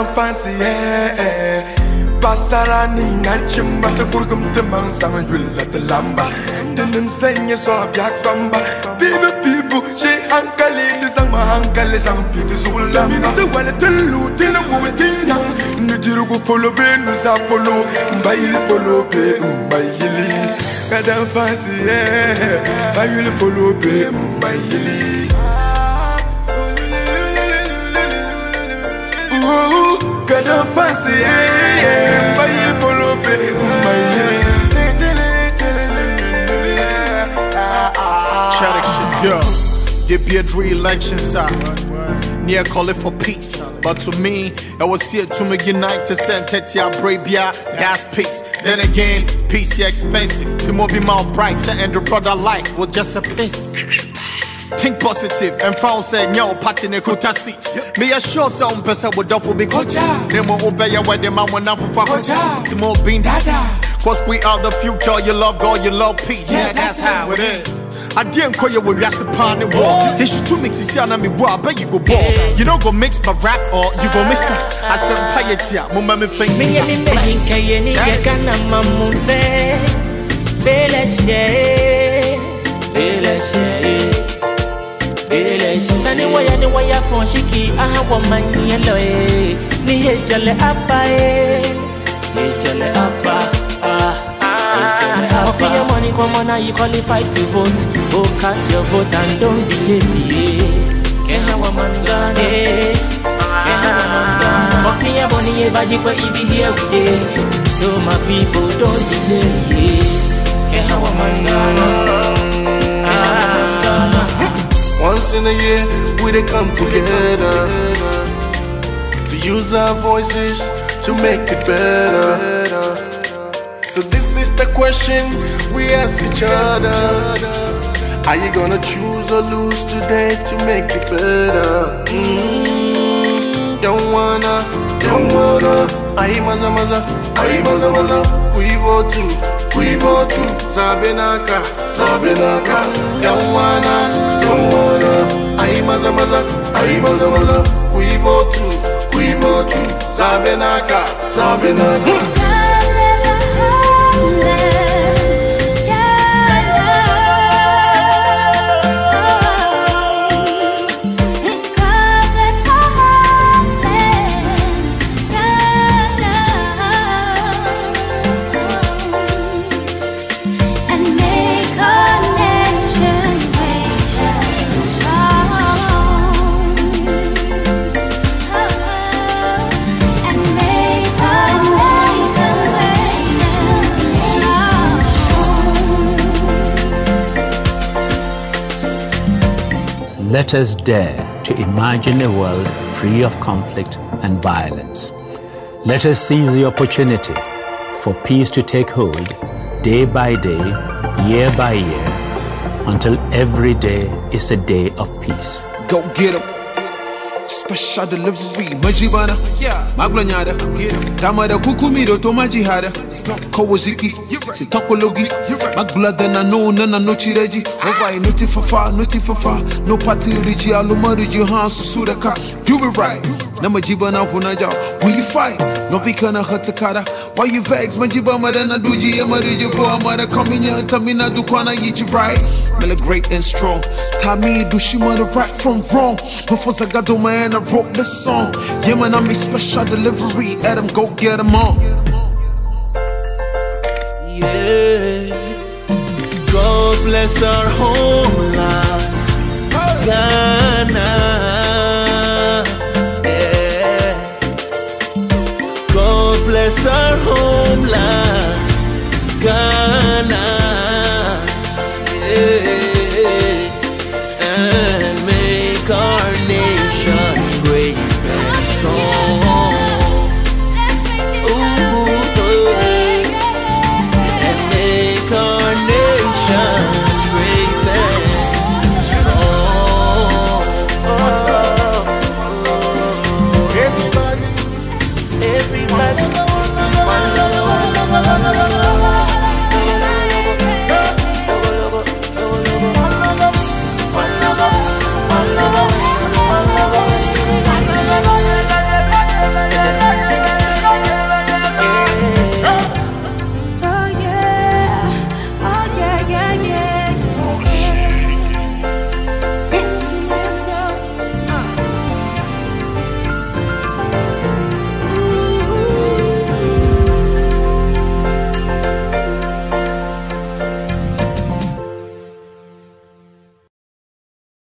I'm fancy, yeah. Pasarani na chimba te kurgum te man sang julla te lamba. Tenim senye so abyak famba. Bibi bibu she ankali te sang ma ankali sang piti zula. Mina te wale te lu te na wu te nyang. Nidiru ku polo be nusa polo mbaili polo be mbaili. Madam fancy, yeah. Mbaili polo be mbaili. Kada fancy, yeah, mbaye polo pe mbaye. Yo, there be a re-election side. Near calling for peace, but to me, I was here to make unite to send Tetia Brabia. That's peace. Then again, peace is expensive. To move be my bright and the brother life was just a piss. Think positive and found said no party in a quota seat. Me assure some person would not be quota. They will obey where the man will not for quota. Timor being dada. Cause we are the future. You love God, you love peace. Yeah, that's how it is. I didn't call you with your upon the wall. They should two mix this and me war. I bet you go ball. You don't go mix my rap or you go mix that. I said piety. Mumma me face. Me and me making Kayeni Yakana Mamumbe. Bele Shay. Bele Shay. Sani waya ni waya fonshiki aha wamani eloe ni hejale apa Open your money, come on now you qualify to vote. Go cast your vote and don't be lazy. Keha wamangane, keha wamangane. Open your money, ebajikwa ibi here we dey. So my people don't delay. Keha wamangane. Once in a year, we they come together to use our voices to make it better. So this is the question we ask each other. Are you gonna choose or lose today to make it better? Don't wanna Aye maza maza, aye maza maza. We vote to Sabinaka, Sabinaka. Don't wanna Maza maza, ayi maza maza. Kui votu, zabenaka, zabenaka. Let us dare to imagine a world free of conflict and violence. Let us seize the opportunity for peace to take hold day by day, year by year, until every day is a day of peace. Go get 'em. Special delivery, Majibana, Maglanyada, Tamada Kukumido to Majihada, Kawaziki, Sitokologi, Magbla than I know, Nana no Chiregi, Ovai, Notifafa, Notifafa, no party, Alumari, Johan, Sudaka, you be right, Namajibana, Hunaja, we fight, Novikana Hatakara, why you vex, Majibama, Dana Duji, Amariju, Amara, Kamina, Tamina, Dukana, Yichi, right, Mela great and strong, Tami, Dushima, the right from wrong, before Sagado, man. And I wrote this song. Yeah, man, I'm a special delivery. Adam, go get them on. Yeah. God bless our home.